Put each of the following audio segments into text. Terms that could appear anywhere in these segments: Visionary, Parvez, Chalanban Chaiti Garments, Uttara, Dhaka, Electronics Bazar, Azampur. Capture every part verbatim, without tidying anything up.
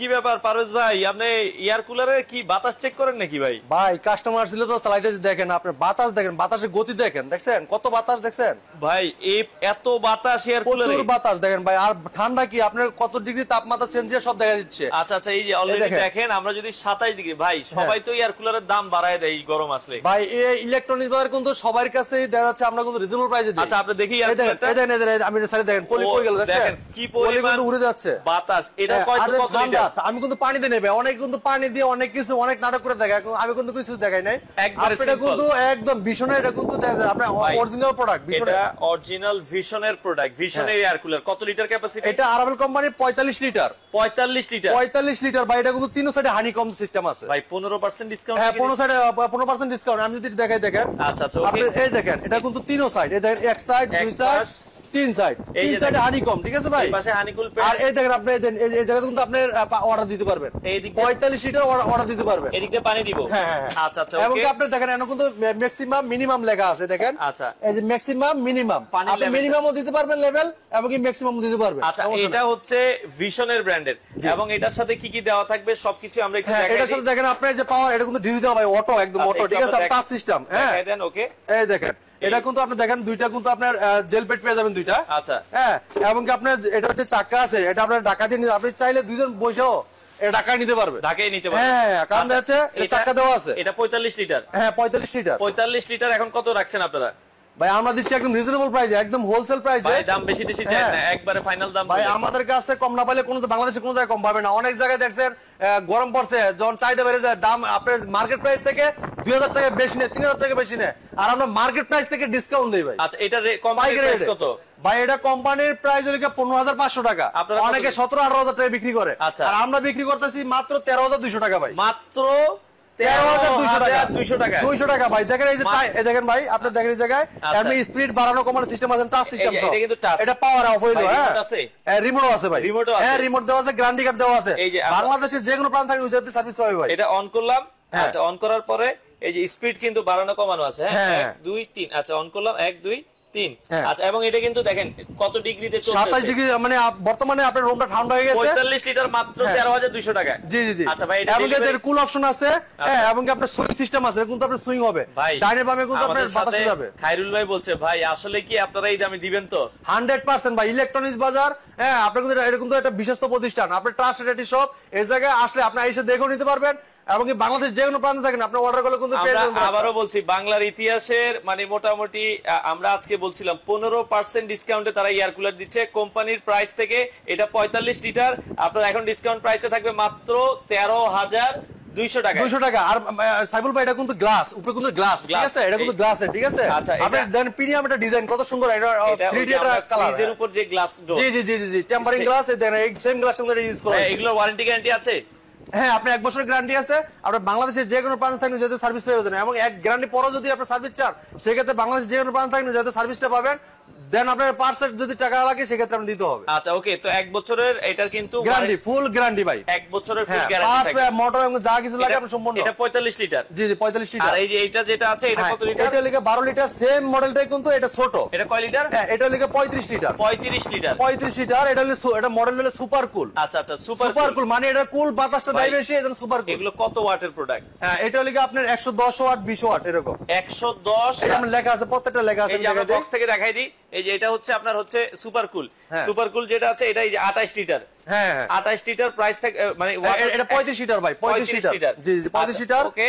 কি ব্যাপার পারভেজ ভাই, আপনি এয়ার কুলারে কি বাতাস চেক করেন নাকি ভাই? ভাই কাস্টমার ছিল তো চালাইতেছি, দেখেন আপনি বাতাস দেখেন, বাতাসের গতি দেখেন, দেখছেন কত বাতাস দেখছেন ভাই, এই এত বাতাস এয়ার কুলারে, প্রচুর বাতাস দেখেন ভাই। আর ঠান্ডা কি আপনার কত ডিগ্রি তাপমাত্রা চেঞ্জ হয় সব দেখা যাচ্ছে। আচ্ছা আচ্ছা, এই যে অলরেডি দেখেন আমরা যদি সাতাশ ডিগ্রি, ভাই সবাই তো এয়ার কুলারের দাম বাড়ায় দেয় এই গরম আসলে ভাই। এই ইলেকট্রনিক্স বাজার কিন্তু সবার কাছেই দেখা যাচ্ছে, আমরা কিন্তু রিজনেবল প্রাইসে দিই। আচ্ছা আপনি দেখি এই দেখেন, আমি সারি দেখেন পলি পড়ে গেল, দেখেন কি পরিমাণ উড়ে যাচ্ছে বাতাস। এটা কয় কত লিটার? আমি কিন্তু পানিতে নেবে অনেক, কিন্তু পানি দিয়ে অনেক কিছু অনেক নাটক করে দেখায়, আমি কিন্তু কিছু দেখাই নাই। এটা কিন্তু একদম ভিশনের, এটা কিন্তু আপনি অরিজিনাল প্রোডাক্ট ভিশনের, এটা অরিজিনাল ভিশনের প্রোডাক্ট। ভিশনের এয়ার কুলার কত লিটার ক্যাপাসিটি? এটা আরাবেল কোম্পানির পঁয়তাল্লিশ লিটার। পঁয়তাল্লিশ লিটার? পঁয়তাল্লিশ লিটার ভাই। এটা কিন্তু তিন সাইডে হানি কম সিস্টেম আছে ভাই, পনেরো পার্সেন্ট ডিসকাউন্ট। হ্যাঁ পনেরো সাইডে পনেরো পার্সেন্ট ডিসকাউন্ট। আমি যদি দেখাই দেখেন। আচ্ছা আচ্ছা আপনি এই দেখেন, এটা কিন্তু তিন সাইড, এই দেখেন এক সাইড দুই সাইড তিন সাইড, তিন সাইডে হানি কম, ঠিক আছে ভাই, এই পাশে হানি কুল। আর এই দেখেন আপনি এই জায়গাটা কিন্তু আপনি অর্ডার দিতে পারবেন, এই দিক পঁয়তাল্লিশ লিটার অর্ডার দিতে পারবেন, এই দিকটা পানি দিব। হ্যাঁ আচ্ছা আচ্ছা। এবং আপনি দেখেন এখানে কিন্তু ম্যাক্সিমাম মিনিমাম লেখা আছে দেখেন। আচ্ছা এই যে ম্যাক্সিমাম মিনিমাম, আপনি মিনিমামও দিতে পারবেন লেভেল এবং কি ম্যাক্সিমামও দিতে পারবেন। আচ্ছা এটা হচ্ছে ভিশনের ব্র্যান্ডের, এবং এটার সাথে কি কি দেওয়া থাকবে সবকিছু আমরা একটু দেখাই। এটার সাথে দেখেন আপনি যে পাওয়ার, এটা কিন্তু ডিজিটাল ভাই, অটো একদম অটো, ঠিক আছে টাচ সিস্টেম। হ্যাঁ এই দেন ওকে, এই দেখেন এটা কিন্তু আপনি দেখেন দুইটা কিন্তু আপনার জেল পেট পেয়ে যাবেন দুইটা। আচ্ছা হ্যাঁ, এবং কি আপনার এটা হচ্ছে চাকা আছে, এটা আপনার ঢাকা দিয়ে আপনি চাইলে দুইজন বসেও ঢাকায় নিতে পারবে, ঢাকায় নিতে পারবে। হ্যাঁ কারণ আছে এটা চাকা দেওয়া আছে, এটা পঁয়তাল্লিশ লিটার। হ্যাঁ পঁয়তাল্লিশ লিটার। পঁয়তাল্লিশ লিটার এখন কত রাখছেন আপনারা ভাই? আমরা দিচ্ছি একদম রিজনেবল প্রাইসে, একদম হোলসেল প্রাইসে, দাম বেশি বেশি চাই না, একবারে ফাইনাল দাম ভাই। আমাদের কাছে কম না পাইলে কোনো, বাংলাদেশে কোনো জায়গায় কম পাবে না। অনেক জায়গায় দেখছেন গরম পড়ছে, যখন চাহিদা বেড়ে যায় দাম আপনার মার্কেট প্রাইস থেকে দুই হাজার টাকা বেশি নেয়, তিন হাজার টাকা বেশি নেয়, আর আমরা মার্কেট প্রাইস থেকে ডিসকাউন্ট দিই ভাই। আচ্ছা এটা কমাই রেট কত ভাই? এটা কোম্পানির প্রাইস হলো পনেরো হাজার পাঁচশো টাকা, অনেকে সতেরো আঠারো হাজার টাকা বিক্রি করে, আর আমরা বিক্রি করতেছি মাত্র তেরো হাজার দুইশো টাকা ভাই, মাত্র দুইশো টাকা দুইশো টাকা ভাই। দেখেন এই যে এই দেখেন ভাই, আপনি দেখেন এই জায়গায় আপনি স্পিড বাড়ানো কমানো সিস্টেম আছে, টাচ সিস্টেম আছে, এটা কিন্তু টাচ, এটা পাওয়ার অফ হইলো। হ্যাঁ আছে, হ্যাঁ রিমোটও আছে ভাই, রিমোটও আছে, হ্যাঁ রিমোট দেওয়া আছে, গ্যারান্টি কার্ড দেওয়া আছে, বাংলাদেশের যে কোনো প্রান্ত থেকে ওই জায়গাতে সার্ভিস পাবে ভাই। এটা অন করলাম, আচ্ছা অন করার পরে এই যে স্পিড কিন্তু বাড়ানো কমানো আছে। হ্যাঁ এক দুই তিন, আচ্ছা অন করলাম এক দুই তিন। আচ্ছা এবং এটা কিন্তু দেখেন কত ডিগ্রিতে চলছে, সাতাশ ডিগ্রি, মানে বর্তমানে আপনার রুমটা ঠান্ডা হয়ে গেছে। পঁয়তাল্লিশ লিটার মাত্র তেরো হাজার দুইশো টাকা। জি জি জি। আচ্ছা ভাই এটা এমন এর কুল অপশন আছে, হ্যাঁ এবং কি আপনার সুইং সিস্টেম আছে, কিন্তু আপনার সুইং হবে ডাইনে বামে, কিন্তু আপনার বাতাস যাবে। খাইরুল ভাই বলছে ভাই আসলে কি আপনারা এই দামে দিবেন তো? একশো পার্সেন্ট ভাই, ইলেকট্রনিক্স বাজার। হ্যাঁ আপনারা কিন্তু এরকম তো একটা বিশ্বস্ত প্রতিষ্ঠান, আপনার ট্রাস্ট রেটেড শপ, এই জায়গায় আসলে আপনি এসে দেখে নিতে পারবেন, এবং বাংলাদেশ যে কোনো প্রান্তে থাকেন আপনি অর্ডার করলে কিন্তু পেয়ে যাবেন। আবারও বলছি বাংলার ইতিহাসের মানে মোটামুটি আমরা আজকে বলছিলাম পনেরো পার্সেন্ট ডিসকাউন্টে তারা এয়ার কুলার দিচ্ছে কোম্পানির প্রাইস থেকে, এটা পঁয়তাল্লিশ লিটার। আপনার এখন ডিসকাউন্ট প্রাইসে থাকবে মাত্র তেরো হাজার দুইশো টাকা। আর সাইবুল ভাই এটা কিন্তু গ্লাস, উপরে কিন্তু গ্লাস, ঠিক আছে এটা কিন্তু গ্লাসে, ঠিক আছে। আচ্ছা আপনি দেন প্রিমিয়াম একটা ডিজাইন কত সুন্দর, এটা থ্রি ডি এটা কালার, এর উপর যে গ্লাস ডোর, জি জি জি জি, টেম্পারিং গ্লাস, দেন এই সেম গ্লাস তোমরা ইউজ করো। এগুলোর ওয়ারেন্টি গ্যারান্টি আছে? হ্যাঁ আপনি এক বছরের গ্যারান্টি আছে, আপনার বাংলাদেশের যে কোনো প্রান্ত থাকলে যাতে সার্ভিস পেয়ে যাবেন, এবং এক গ্যারান্টি পরও যদি আপনার সার্ভিস চান সেক্ষেত্রে বাংলাদেশ যে কোনো প্রান্ত থাকলে যাতে সার্ভিসটা পাবেন, দেন আপনার পার্সেন্ট যদি টাকা লাগে সেক্ষেত্রে আপনি দিতে হবে। আচ্ছা ওকে, তো এক বছরের এটার কিন্তু গ্যারান্টি, ফুল গ্যারান্টি ভাই, এক বছরের ফুল গ্যারান্টি থাকে, মোটর এবং যা কিছু লাগে আপনি সম্পূর্ণ। এটা পঁয়তাল্লিশ লিটার? জি জি পঁয়তাল্লিশ লিটার। আর এই যে এটা যেটা আছে এটা কত লিটার? এটা লিখে বারো লিটার, সেম মডেলটাই কিন্তু এটা ছোট। এটা কয় লিটার? হ্যাঁ এটা লিখে পঁয়ত্রিশ লিটার। পঁয়ত্রিশ লিটার, পঁয়ত্রিশ লিটার। এটা এটা মডেল হলো সুপার কুল। আচ্ছা আচ্ছা সুপার সুপার কুল মানে এটা কুল বাতাসটা দেয় বেশি, এজন্য সুপার কুল। এগুলো কত ওয়াটের প্রোডাক্ট? হ্যাঁ এটা লিখে আপনার একশো দশ ওয়াট, বিশ ওয়াট এরকম। একশো দশ এটা লেখা আছে, প্রত্যেকটা লেখা আছে, আমি বক্স থেকে দেখাই দিই। এই যে এটা হচ্ছে আপনার হচ্ছে সুপার কুল, সুপার কুল যেটা আছে এটা এই যে আঠাশ লিটার। হ্যাঁ আঠাশ লিটার প্রাইস থাকে, মানে এটা পঁয়ত্রিশ লিটার ভাই, পঁয়ত্রিশ লিটার। জি জি পঁয়ত্রিশ লিটার। ওকে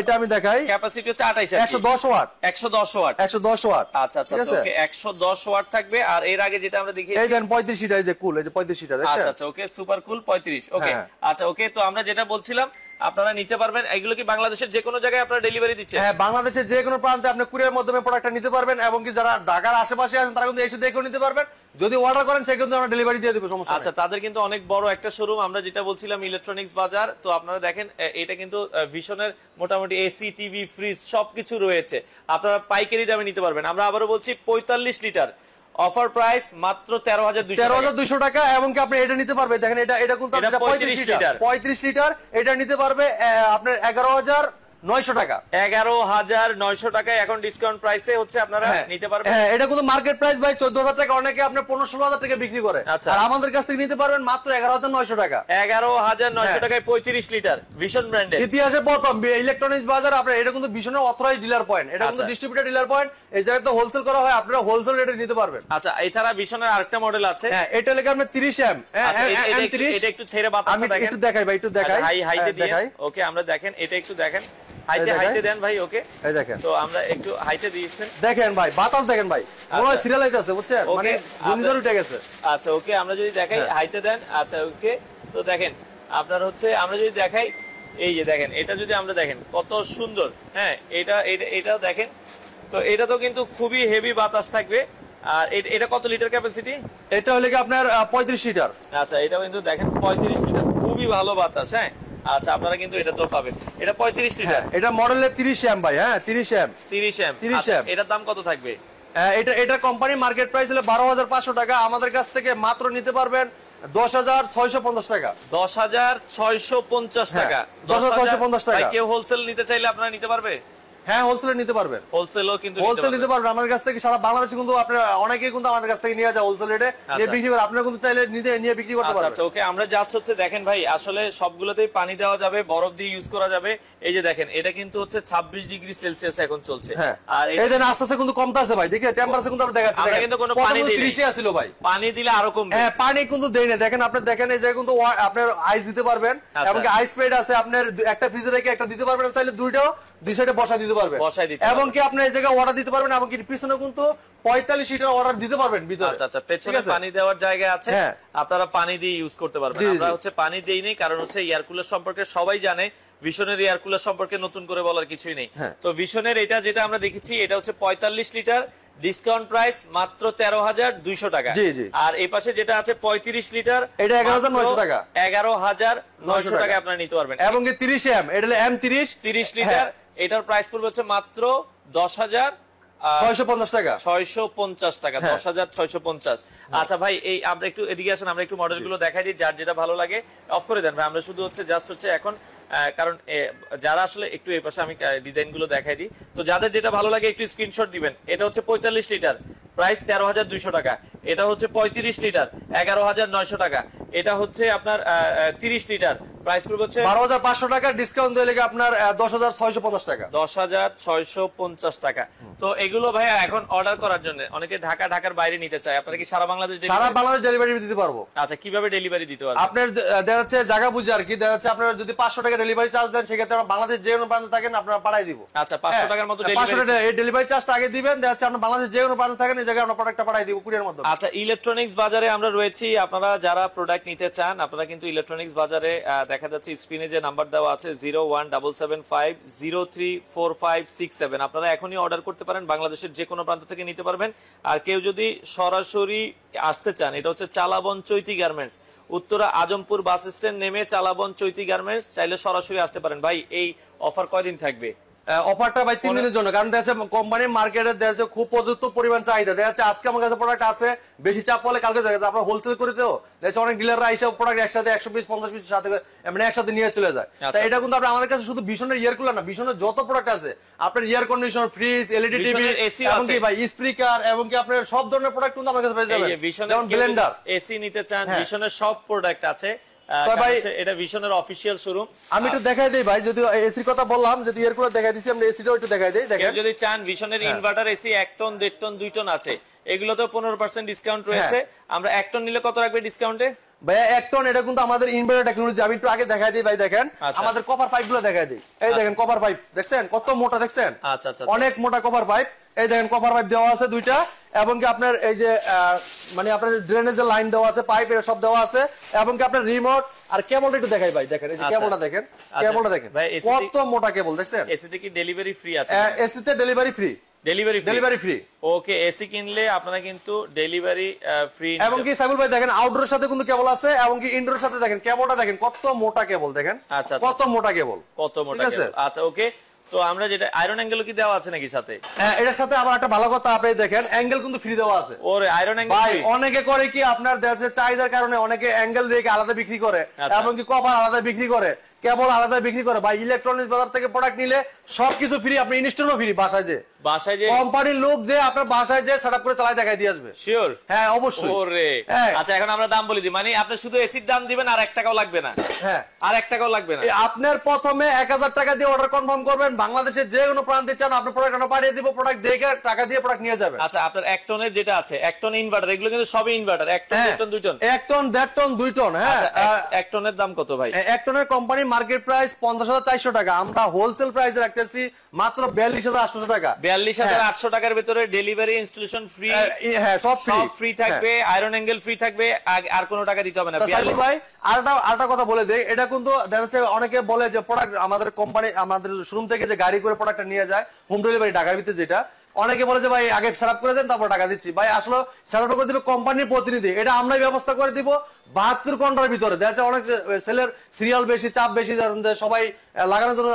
এটা আমি দেখাই, ক্যাপাসিটি হচ্ছে আঠাশ, একশো দশ ওয়াট, একশো দশ ওয়াট, একশো দশ ওয়াট। আচ্ছা আচ্ছা ওকে, একশো দশ ওয়াট থাকবে। আর এর আগে যেটা আমরা দেখি এই দেন পঁয়ত্রিশ লিটার, এই যে কুল, এই যে পঁয়ত্রিশ লিটার। আচ্ছা আচ্ছা ওকে, সুপার কুল পঁয়ত্রিশ। ওকে আচ্ছা ওকে, তো আমরা যেটা বলছিলাম আপনারা নিতে পারবেন। এগুলো কি বাংলাদেশের যে কোনো জায়গায় আপনারা ডেলিভারি দিচ্ছেন? হ্যাঁ বাংলাদেশের যে কোনো প্রান্তে আপনি কুরিয়ারের মাধ্যমে প্রোডাক্টটা নিতে পারবেন, এবং কি যারা ঢাকার আশেপাশে আছেন তারা কিন্তু এসে দেখেও নিতে পারবেন, যদি অর্ডার করেন সে কিন্তু আমরা ডেলিভারি দিয়ে দেব, সমস্যা নেই। আচ্ছা তাদের কিন্তু অনেক বড় একটা শোরুম, আমরা যেটা বলছিলাম ইলেকট্রনিক্স বাজার। তো আপনারা দেখেন এটা কিন্তু ভিশনের মোটামুটি এসি, টিভি, ফ্রিজ সবকিছু রয়েছে, আপনারা পাইকারি দামে নিতে পারবেন। আমরা আবারও বলছি পঁয়তাল্লিশ লিটার অফার প্রাইস মাত্র তেরো হাজার দুইশো টাকা, এবং কি আপনি এটা নিতে পারবে। দেখেন এটা এটা কিন্তু পঁয়ত্রিশ লিটার, পঁয়ত্রিশ লিটার এটা নিতে পারবে আপনার এগারো হাজার নয়শো টাকা, এগারো হাজার নয়শো টাকা এখন ডিসকাউন্ট প্রাইসে হচ্ছে আপনারা নিতে পারবেন। হ্যাঁ, এটা কিন্তু মার্কেট প্রাইস ভাই চোদ্দ হাজার টাকা, অনেকে আপনার পনেরো ষোলো হাজার টাকা বিক্রি করে, আর আমাদের কাছ থেকে নিতে পারবেন মাত্র এগারো হাজার নয়শো টাকা, এগারো হাজার নয়শো টাকায় পঁয়ত্রিশ লিটার ভিশন ব্র্যান্ডের। ইতিহাসে প্রথম ইলেকট্রনিক্স বাজার আপনার, এটা কিন্তু ভিশনের অথরাইজ ডিলার পয়েন্ট, এটা কিন্তু ডিস্ট্রিবিউটার ডিলার পয়েন্ট, এই জায়গায় তো হোলসেল করা হয়, আপনারা হোলসেল রেটে নিতে পারবেন। আচ্ছা, এছাড়া ভিশনের আরেকটা মডেল আছে, হ্যাঁ এটা লেগে আপনার তিরিশ এম, এটা একটু ছেড়ে বাতাসটা দেখেন, একটু দেখাই ভাই, একটু দেখাই, হাই হাইতে দেখাই। ওকে, আমরা দেখেন এটা একটু দেখেন, আপনার হচ্ছে আমরা যদি দেখাই, এই যে দেখেন এটা যদি আমরা দেখেন কত সুন্দর। হ্যাঁ, এটা এটা দেখেন তো, এটা তো কিন্তু খুবই হেভি বাতাস থাকবে। আর এটা কত লিটার ক্যাপাসিটি? এটা হলে আপনার পঁয়ত্রিশ লিটার। আচ্ছা, এটা কিন্তু দেখেন পঁয়ত্রিশ লিটার, খুবই ভালো বাতাস। হ্যাঁ, আচ্ছা, আপনারা কিন্তু এটা তো পাবেন, এটা পঁয়ত্রিশ লিটার, এটা মডেলের তিরিশ এম ভাই। হ্যাঁ, তিরিশ এম, তিরিশ এম, তিরিশ এম। এটার দাম কত থাকবে? এটা এটা কোম্পানি মার্কেট প্রাইস হলো বারো হাজার পাঁচশো টাকা, আমাদের কাছ থেকে মাত্র নিতে পারবেন দশ হাজার ছয়শো পঞ্চাশ টাকা, দশ হাজার ছয়শো পঞ্চাশ টাকা, দশ হাজার ছয়শো পঞ্চাশ টাকা। কেউ হোলসেল নিতে চাইলে আপনারা নিতে পারবে? হ্যাঁ, হোলসেলে নিতে পারবেন, হোলসেলও কিন্তু হোলসেল নিতে পারবেন আমাদের কাছ থেকে। সারা বাংলাদেশে কিন্তু আপনারা অনেকেই কিন্তু আমাদের কাছ থেকে নিয়ে যায় হোলসেল রেটে, নিয়ে বিক্রি করে, আপনারা কিন্তু চাইলে নিতে নিয়ে বিক্রি করতে পারবেন। আচ্ছা, ওকে, আমরা জাস্ট হচ্ছে দেখেন ভাই, আসলে সবগুলোতেই পানি দেওয়া যাবে, বরফ দিয়ে ইউজ করা যাবে। এই যে দেখেন, এটা কিন্তু হচ্ছে ছাব্বিশ ডিগ্রি সেলসিয়াস এখন চলছে, আর এই যে আস্তে আস্তে কিন্তু কমতেছে ভাই, দেখেন টেম্পারেচার কিন্তু আমরা দেখাচ্ছি, আমরা কিন্তু কোনো পানি দিলে ত্রিশ এ ছিল ভাই, পানি দিলে আরো কমবে। হ্যাঁ, পানি কিন্তু দেই না, দেখেন আপনি দেখেন এই যে কিন্তু আপনার আইস দিতে পারবেন, এবং আইস প্যাড আছে আপনার, একটা ফ্রিজে রেখে একটা দিতে পারবেন, চাইলে দুইটাও দুই সাইডে বসা দিতে পারবেন, এবং কি আপনি এই জায়গায় অর্ডার দিতে পারবেন, এবং কি পিছনে কিন্তু পঁয়তাল্লিশ লিটার অর্ডার দিতে পারবেন ভিতরে। আচ্ছা, পেছনে পানি দেওয়ার জায়গা আছে, আপনারা পানি দিয়ে ইউজ করতে পারবেন। আমরা হচ্ছে পানি দেই নাই, কারণ হচ্ছে এয়ার কুলার সম্পর্কে সবাই জানে, ভিশনের এয়ার কুলার সম্পর্কে নতুন করে বলার কিছুই নেই। তো ভিশনের এটা যেটা আমরা দেখেছি, এটা হচ্ছে পঁয়তাল্লিশ লিটার, ডিসকাউন্ট প্রাইস মাত্র তেরো হাজার দুইশো টাকা। আর এই পাশে যেটা আছে পঁয়ত্রিশ লিটার, এটা এগারো হাজার নয়শো টাকা, এগারো হাজার নয়শো টাকা আপনারা নিতে পারবেন। এবং তিরিশ এম, এটা এম তিরিশ, তিরিশ লিটার, এটার প্রাইস পড়বে হচ্ছে মাত্র দশ হাজার ছয়শো পঞ্চাশ টাকা, ছয়শো পঞ্চাশ টাকা, দশ হাজার ছয়শো পঞ্চাশ। আচ্ছা ভাই, এই আমরা একটু এদিকে আসেন, আমরা একটু মডেল গুলো দেখাই দিই, যার যেটা ভালো লাগে অফ করে দেন ভাই, আমরা শুধু হচ্ছে জাস্ট হচ্ছে এখন, কারণ যারা আসলে একটু এই পাশে আমি ডিজাইন গুলো দেখাই দিই, তো যাদের যেটা ভালো লাগে একটু স্ক্রিনশট দিবেন। এটা হচ্ছে পঁয়তাল্লিশ লিটার, প্রাইস তেরো হাজার দুইশো টাকা। এটা হচ্ছে পঁয়ত্রিশ লিটার, এগারো হাজার নয়শো টাকা। এটা হচ্ছে আপনার তিরিশ লিটার, প্রাইস পড়বে হচ্ছে বারো হাজার পাঁচশো টাকা, ডিসকাউন্ট দিলে আপনার দশ হাজার ছয়শো পঞ্চাশ টাকা, দশ হাজার ছয়শো পঞ্চাশ টাকা। তো এগুলো ভাই এখন অর্ডার করার জন্য অনেকে ঢাকা, ঢাকার বাইরে নিতে চায়, আপনারা কি সারা বাংলাদেশ? সারা বাংলাদেশ ডেলিভারি দিতে পারবো। আচ্ছা, কিভাবে ডেলিভারি দিতে পারবো? আপনার দেখা যাচ্ছে জায়গা বুঝে আর কি, দেখা যাচ্ছে আপনার যদি পাঁচশো টাকা ডেলিভারি চার্জ দেন, সেক্ষেত্রে আমরা বাংলাদেশ যে কোনো প্রান্তে থাকেন আপনারা পাঠাই দিব। আচ্ছা, পাঁচশো টাকার মতো ডেলিভারি চার্জটা আগে দিবেন, দেখা যাচ্ছে আপনার বাংলাদেশ যে কোনো প্রান্তে থাকেন, এই জায়গায় আমরা প্রোডাক্টটা পাঠাই দিব কুরিয়ার মাধ্যমে। আচ্ছা, ইলেকট্রনিক্স বাজারে আমরা রয়েছি, আপনারা যারা প্রোডাক্ট নিতে চান আপনারা কিন্তু ইলেকট্রনিক্স বাজারে দেখা যাচ্ছে স্ক্রিনে যে নাম্বার দেওয়া আছে zero one double seven five zero three four five six seven, আপনারা এখনই অর্ডার করতে পারেন, বাংলাদেশের যে কোনো প্রান্ত থেকে নিতে পারবেন। আর কেউ যদি সরাসরি আসতে চান, এটা হচ্ছে চালাবন চৈতি garments, Uttara Azampur bus stand নেমে চালাবন চৈতি গার্মেন্টস, চাইলে সরাসরি আসতে পারেন। ভাই, এই অফার কয়দিন থাকবে? অফারটা ভাই তিন দিনের জন্য, কারণ দেখা কোম্পানি মার্কেটে দেখা খুব পর্যন্ত পরিমাণ চাহিদা, দেখা যাচ্ছে আজকে আমার কাছে প্রোডাক্ট আছে, বেশি চাপ হলে কালকে আপনার হোলসেল করে দেবো, দেখা অনেক ডিলাররা এইসব প্রোডাক্ট একসাথে একশো পিস পঞ্চাশ পিস সাথে মানে একসাথে নিয়ে চলে যায়। তাই এটা কিন্তু আপনার আমাদের কাছে শুধু ভিশনের ইয়ার কুলার না, ভিশনের যত প্রোডাক্ট আছে আপনার air condition, fridge, LED TV, AC, এমনকি ভাই স্পিকার, এমনকি আপনার সব ধরনের প্রোডাক্ট কিন্তু আমাদের কাছে পেয়ে যাবেন। যেমন ব্লেন্ডার, এসি নিতে চান, ভিশনের সব প্রোডাক্ট আছে। এটা ভিশনের অফিশিয়াল শোরুম, আমি একটু দেখাই দেই ভাই, যদি এসির কথা বললাম, যদি এয়ার কুলার দেখাই দিছি, আমরা এসিটাও একটু দেখাই দেই। দেখেন, যদি চান ভিশনের ইনভার্টার এসি এক টন, দেড় টন, দুই টন আছে, এগুলোতেও পনেরো পার্সেন্ট ডিসকাউন্ট রয়েছে। আমরা এক টন নিলে কত রাখবে ডিসকাউন্টে ভাইয়া? এক টন, এটা কিন্তু আমাদের ইনভার্টার টেকনোলজি, আমি একটু আগে দেখাই দিই ভাই। দেখেন আমাদের কভার পাইপ গুলো দেখাই দিই, এই দেখেন কভার পাইপ, দেখছেন কত মোটা, দেখছেন? আচ্ছা আচ্ছা, অনেক মোটা কভার পাইপ, এই দেখেন কভার পাইপ দেওয়া আছে দুইটা, এবং কি আপনার এই যে মানে আপনার ড্রেনেজের লাইন দেওয়া আছে, পাইপ এর সব দেওয়া আছে, এবং কি আপনার রিমোট আর কেবলটা একটু দেখাই ভাই। দেখেন এই যে কেবলটা, দেখেন কেবলটা, দেখেন কত মোটা কেবল, দেখছেন? এসিতে কি ডেলিভারি ফ্রি আছে? এসিতে delivery free, delivery delivery free. Okay, AC কিনলে আপনারা কিন্তু ডেলিভারি ফ্রি। এবং কি সাইবুল ভাই দেখেন, আউটডোর সাথে কিন্তু কেবল আছে, এবং কি ইনডোর সাথে দেখেন কেবলটা, দেখেন কত মোটা কেবল, দেখেন কত মোটা কেবল, কত মোটা কেবল। আচ্ছা, ওকে, তো আমরা যেটা আয়রন অ্যাঙ্গেল কি দেওয়া আছে নাকি সাথে? হ্যাঁ, এটার সাথে আবার একটা ভালো কথা, আপনি দেখেন অ্যাঙ্গেল কিন্তু ফ্রি দেওয়া আছে। ওরে, আয়রন অ্যাঙ্গেল ভাই অনেকে করে কি আপনার দেশে চাহিদার কারণে অনেকে অ্যাঙ্গেল রেখে আলাদা বিক্রি করে, এবং কি কভার আলাদা বিক্রি করে, কেবল আলাদা বিক্রি করে ভাই। ইলেকট্রনিক্স বাজার থেকে প্রোডাক্ট নিলে সবকিছু ফ্রি, আপনি ইনস্টলও ফ্রি, বাসায় যে বাসায় যে কোম্পানির লোক যে আপনার বাসায় যে সেটআপ করে চালায় দেখাই দিয়ে আসবে। শিওর? হ্যাঁ অবশ্যই। ওরে আচ্ছা, এখন আমরা দাম বলে দিই, মানে আপনি শুধু এসির দাম দিবেন আর এক টাকাও লাগবে না। হ্যাঁ আর এক টাকাও লাগবে না। আপনার প্রথমে এক হাজার টাকা দিয়ে অর্ডার কনফার্ম করবেন, বাংলাদেশের যে কোনো প্রান্তে চান আপনি প্রোডাক্ট আনা পাঠিয়ে দিব, প্রোডাক্ট দেখে টাকা দিয়ে প্রোডাক্ট নিয়ে যাবেন। আচ্ছা আপনার এক টনের যেটা আছে, এক টন ইনভার্টার, এগুলো কিন্তু সবই ইনভার্টার, এক টন দুই টন দুই টন এক টন দেড় টন দুই টন। হ্যাঁ এক টনের দাম কত ভাই? এক টনের কোম্পানি মার্কেট প্রাইস পঞ্চাশ হাজার চারশো টাকা, আমরা হোলসেল প্রাইসে রাখতেছি মাত্র বিয়াল্লিশ হাজার আটশো টাকা। বিয়াল্লিশ হাজার আটশো টাকার ভিতরে ডেলিভারি ইনস্টলেশন ফ্রি, হ্যাঁ সব ফ্রি, সব ফ্রি থাকবে, আয়রন অ্যাঙ্গেল ফ্রি থাকবে, আর কোনো টাকা দিতে হবে না। বিয়াল্লিশ ভাই আর একটা আর একটা কথা বলে দেই, এটা কিন্তু দেখা যাচ্ছে অনেকে বলে যে প্রোডাক্ট আমাদের কোম্পানি আমাদের শোরুম থেকে যে গাড়ি করে প্রোডাক্টটা নিয়ে যায় হোম ডেলিভারি ঢাকার ভিতরে, যেটা অনেকে বলে যে ভাই আগে সেটআপ করে দেন তারপর টাকা দিচ্ছি। ভাই আসলে সেটআপ করে দিবে কোম্পানির প্রতিনিধি, এটা আমরাই ব্যবস্থা করে দিব বাহাত্তর ঘন্টার ভিতরে। দেখা যায় অনেক সেলের সিরিয়াল বেশি, চাপ বেশি, সবাই লাগানোর জন্য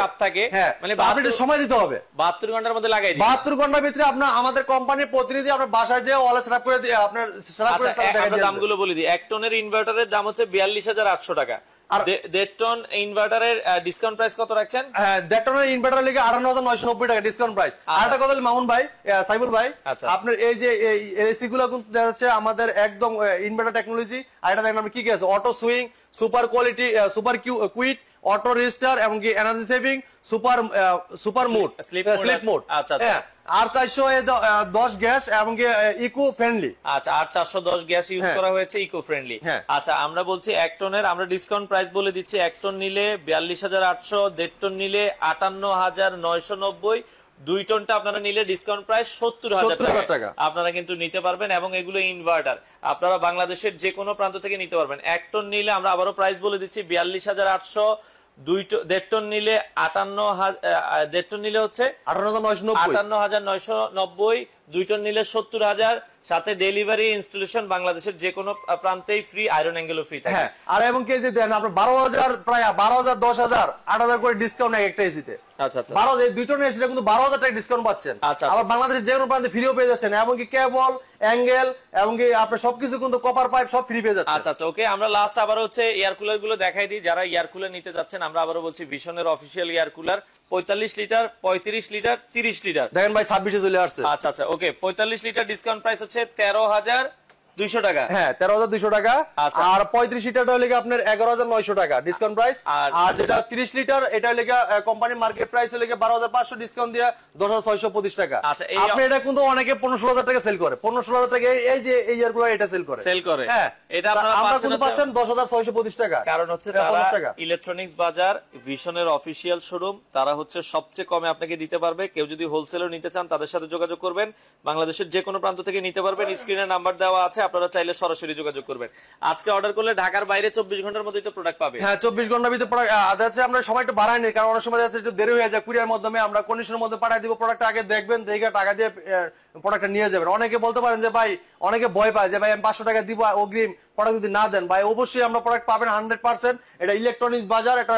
চাপ থাকে, মানে সময় দিতে হবে। বাহাত্তর ঘন্টার মধ্যে লাগাই, বাহাত্তর ঘন্টার ভিতরে আপনার আমাদের কোম্পানির প্রতিনিধি আপনার বাসায় যেয়ে ওয়ালা সেটআপ করে দিয়ে আপনার সেটআপ করে দেখাই। দামগুলো বলে দিই, এক টনের ইনভার্টারের দাম হচ্ছে বিয়াল্লিশ হাজার আটশো টাকা। ডিসকাউন্ট প্রাইস কত রাখছেন? ইনভার্টার লিখে আটান্ন হাজার নয়শো নব্বই টাকা ডিসকাউন্ট প্রাইস। আর একটা কথা মামুন ভাই, সাইবুল ভাই, আপনার এই যে এসি গুলো হচ্ছে আমাদের একদম ইনভার্টার টেকনোলজি। আর এটা দেখেন কি কি আছে, auto swing, super quality, super quiet, auto register, এমনকি energy saving, super super mode, sleep mode. আচ্ছা আচ্ছা, আর চারশো দশ গ্যাস এবং ইকো ফ্রেন্ডলি। আচ্ছা আর চারশো দশ গ্যাস ইউজ করা হয়েছে, ইকো ফ্রেন্ডলি। আচ্ছা আমরা বলছি এক টনের আমরা ডিসকাউন্ট প্রাইস বলে দিচ্ছি, এক টন নিলে বিয়াল্লিশ হাজার আটশো, দেড় টন নিলে আটান্ন হাজার নয়শো নব্বই, দুই টনটা আপনারা নিলে ডিসকাউন্ট প্রাইস সত্তর হাজার টাকা আপনারা কিন্তু নিতে পারবেন। এবং এগুলো ইনভার্টার, আপনারা বাংলাদেশের যে কোনো প্রান্ত থেকে নিতে পারবেন। এক টন নিলে আমরা আবারও প্রাইস বলে দিচ্ছি বিয়াল্লিশ হাজার আটশো, দেড় টন নিলে আটান্ন হাজার দেড় টন নিলে হচ্ছে আটান্ন হাজার নয়শো নব্বই, দুই টন নিলে সত্তর হাজার, সাথে ডেলিভারি ইনস্টলেশন বাংলাদেশের যে কোনো প্রান্তেই ফ্রি, আয়রন অ্যাঙ্গেলও ফ্রি থাকে। আর এবং কে যে দেন আপনার বারো হাজার প্রায় বারো হাজার দশ হাজার আট হাজার করে ডিসকাউন্ট একটা এসিতে। আচ্ছা আচ্ছা, বারো দুই টনের এসিটা কিন্তু বারো হাজার টাকা ডিসকাউন্ট পাচ্ছেন। আচ্ছা আবার বাংলাদেশের যে কোনো প্রান্তে ফ্রিও পেয়ে যাচ্ছেন, এমনকি কেবল অ্যাঙ্গেল এমনকি আপনার সবকিছু কিন্তু কপার পাইপ সব ফ্রি পেয়ে যাচ্ছে। আচ্ছা আচ্ছা ওকে, আমরা লাস্ট আবার হচ্ছে এয়ার কুলার গুলো দেখাই দিই। যারা এয়ার কুলার নিতে যাচ্ছেন আমরা আবারও বলছি ভিশনের অফিসিয়াল এয়ার কুলার পঁয়তাল্লিশ লিটার, পঁয়ত্রিশ লিটার, তিরিশ লিটার। দেখেন ভাই ছাব্বিশে চলে আসছে। আচ্ছা আচ্ছা ওকে, পঁয়তাল্লিশ লিটার ডিসকাউন্ট প্রাইস হচ্ছে তেরো হাজার দুইশো টাকা। হ্যাঁ তেরো হাজার দুইশো টাকা। আচ্ছা আর পঁয়ত্রিশ লিটার লেগে আপনার এগারো হাজার নয়শো টাকা ডিসকাউন্ট প্রাইস। আর যেটা তিরিশ লিটার এটা লেগে কোম্পানির মার্কেট প্রাইস লেগে বারো হাজার পাঁচশো, ডিসকাউন্ট দিয়ে দশ হাজার ছয়শো পঁচিশ টাকা। আচ্ছা আপনি এটা কিন্তু অনেকে পনেরো ষোলো হাজার টাকা সেল করে, পনেরো ষোলো হাজার টাকা এই যে এই ইয়ারগুলো এটা সেল করে সেল করে। হ্যাঁ এটা আপনারা কিন্তু পাচ্ছেন দশ হাজার ছয়শো পঁচিশ টাকা, কারণ হচ্ছে তারা ইলেকট্রনিক্স বাজার ভিশনের অফিসিয়াল শোরুম, তারা হচ্ছে সবচেয়ে কমে আপনাকে দিতে পারবে। কেউ যদি হোলসেলও নিতে চান তাদের সাথে যোগাযোগ করবেন, বাংলাদেশের যে কোনো প্রান্ত থেকে নিতে পারবেন। স্ক্রিনে নাম্বার দেওয়া আছে, আপনারা চাইলে সরাসরি যোগাযোগ করবেন। আজকে অর্ডার করলে ঢাকার বাইরে চব্বিশ ঘন্টার মধ্যে তো প্রোডাক্ট পাবে। হ্যাঁ চব্বিশ ঘন্টার ভিতরে প্রোডাক্ট আছে। আমরা সময় একটু বাড়াই নেই, কারণ অনেক সময় একটু দেরি হয়ে যায়, কুরিয়ার মাধ্যমে আমরা কন্ডিশনের মধ্যে পাঠিয়ে দিব। প্রোডাক্টটা আগে দেখবেন, দেখে টাকা দিয়ে প্রোডাক্টটা নিয়ে যাবেন। অনেকে বলতে পারেন যে ভাই, অনেকে ভয় পায় যে ভাই আমি পাঁচশো টাকা দিব অগ্রিম, প্রোডাক্ট যদি না দেন ভাই, অবশ্যই আমরা প্রোডাক্ট পাবেন হান্ড্রেড পার্সেন্ট। এটা ইলেকট্রনিক্স বাজার, এটা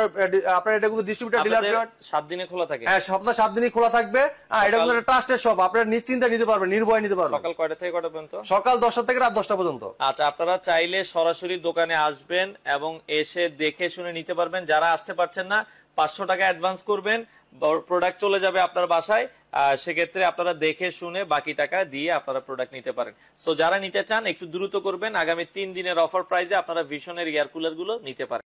আপনার এটা কিন্তু ডিস্ট্রিবিউটর ডিলার, সাত দিনে খোলা থাকে। হ্যাঁ সপ্তাহে সাত দিনই খোলা থাকবে। এটা কিন্তু একটা ট্রাস্টের শপ, আপনারা নিশ্চিন্তে নিতে পারবেন, নির্ভয়ে নিতে পারবেন। সকাল কয়টা থেকে কয়টা পর্যন্ত? সকাল দশটা থেকে রাত দশটা পর্যন্ত। আচ্ছা আপনারা চাইলে সরাসরি দোকানে আসবেন এবং এসে দেখে শুনে নিতে পারবেন। যারা আসতে পারছেন না, পাঁচশো টাকা অ্যাডভান্স করবেন, প্রোডাক্ট চলে যাবে আপনার বাসায়। সেক্ষেত্রে আপনারা দেখে শুনে বাকি টাকা দিয়ে আপনারা প্রোডাক্ট নিতে পারেন। সো যারা নিতে চান একটু দ্রুত করবেন, আগামী তিন দিনের অফার প্রাইসে আপনারা ভিশনের এয়ার কুলার গুলো নিতে পারেন।